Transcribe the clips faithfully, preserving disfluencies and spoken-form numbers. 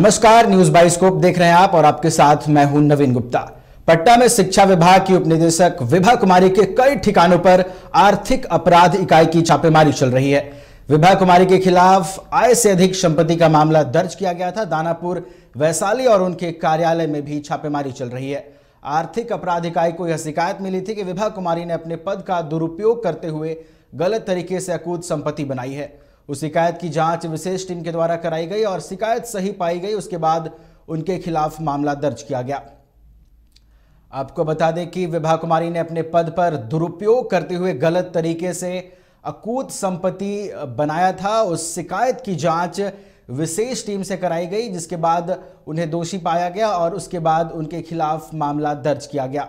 नमस्कार, news bioscope देख रहे हैं आप और आपके साथ मैं हूं नवीन गुप्ता। पटना में शिक्षा विभाग की उपनिदेशक विभा कुमारी के कई ठिकानों पर आर्थिक अपराध इकाई की छापेमारी चल रही है। विभा कुमारी के खिलाफ आय से अधिक संपत्ति का मामला दर्ज किया गया था। दानापुर, वैशाली और उनके कार्यालय में भी छापेमारी चल रही है। आर्थिक अपराध इकाई को यह शिकायत मिली थी कि विभा कुमारी ने अपने पद का दुरुपयोग करते हुए गलत तरीके से अकूत संपत्ति बनाई है। उस शिकायत की जांच विशेष टीम के द्वारा कराई गई और शिकायत सही पाई गई, उसके बाद उनके खिलाफ मामला दर्ज किया गया। आपको बता दें कि विभा कुमारी ने अपने पद पर दुरुपयोग करते हुए गलत तरीके से अकूत संपत्ति बनाया था। उस शिकायत की जांच विशेष टीम से कराई गई, जिसके बाद उन्हें दोषी पाया गया और उसके बाद उनके खिलाफ मामला दर्ज किया गया।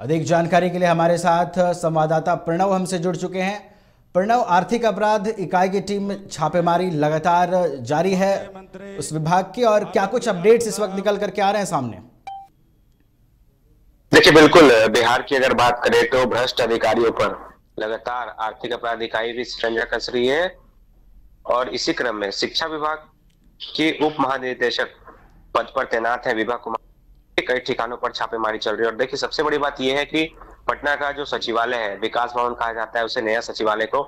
अधिक जानकारी के लिए हमारे साथ संवाददाता प्रणव हमसे जुड़ चुके हैं। प्रणव, आर्थिक अपराध इकाई की टीम छापेमारी लगातार जारी है उस विभाग की, और क्या कुछ अपडेट्स इस वक्त निकल करके आ रहे हैं सामने? देखिए, बिल्कुल बिहार की अगर बात करें तो भ्रष्ट अधिकारियों पर लगातार आर्थिक अपराध इकाई भी शिकंजा कस रही है। और इसी क्रम में शिक्षा विभाग की उप महानिदेशक पद पर तैनात है विभा कुमारी, कई ठिकानों पर छापेमारी चल रही है। और देखिए, सबसे बड़ी बात यह है कि पटना का जो सचिवालय है, विकास भवन कहा जाता है उसे, नया सचिवालय को,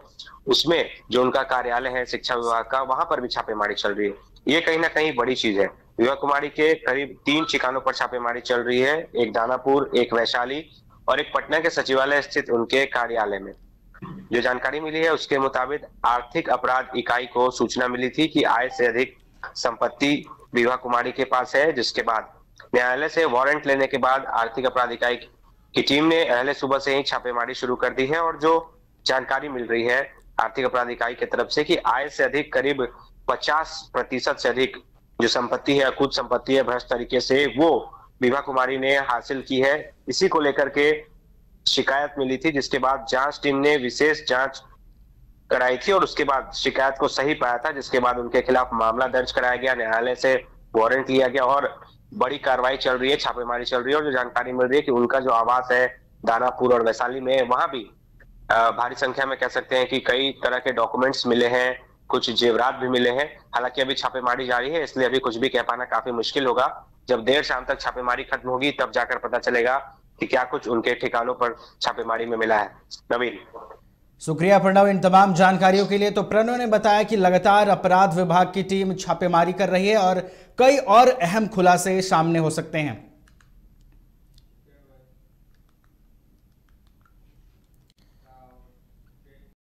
उसमें जो उनका कार्यालय है शिक्षा विभाग का, वहां पर भी छापेमारी चल रही है। ये कहीं ना कहीं बड़ी चीज है। विभा कुमारी के करीब तीन ठिकानों पर छापेमारी चल रही है, एक दानापुर, एक वैशाली और एक पटना के सचिवालय स्थित उनके कार्यालय में। जो जानकारी मिली है उसके मुताबिक आर्थिक अपराध इकाई को सूचना मिली थी कि आय से अधिक संपत्ति विभा कुमारी के पास है, जिसके बाद न्यायालय से वारंट लेने के बाद आर्थिक अपराध इकाई की टीम ने अहले सुबह से ही छापेमारी शुरू कर दी है। और जो जानकारी मिल रही है आर्थिक अपराध इकाई की तरफ से कि आय से अधिक करीब पचास प्रतिशत से अधिक जो संपत्ति है, अकूत संपत्ति है, भ्रष्ट तरीके से वो विभा कुमारी ने हासिल की है। इसी को लेकर के शिकायत मिली थी, जिसके बाद जांच टीम ने विशेष जांच कराई थी और उसके बाद शिकायत को सही पाया था, जिसके बाद उनके खिलाफ मामला दर्ज कराया गया, न्यायालय से वारंट लिया गया और बड़ी कार्रवाई चल रही है, छापेमारी चल रही है। और जो जानकारी मिल रही है कि उनका जो आवास है दानापुर और वैशाली में, वहां भी भारी संख्या में कह सकते हैं कि कई तरह के डॉक्यूमेंट्स मिले हैं, कुछ जेवरात भी मिले हैं। हालांकि अभी छापेमारी जारी है, इसलिए अभी कुछ भी कह पाना काफी मुश्किल होगा। जब देर शाम तक छापेमारी खत्म होगी तब जाकर पता चलेगा कि क्या कुछ उनके ठिकानों पर छापेमारी में मिला है। नवीन, शुक्रिया प्रणव इन तमाम जानकारियों के लिए। तो प्रणव ने बताया कि लगातार अपराध विभाग की टीम छापेमारी कर रही है और कई और अहम खुलासे सामने हो सकते हैं।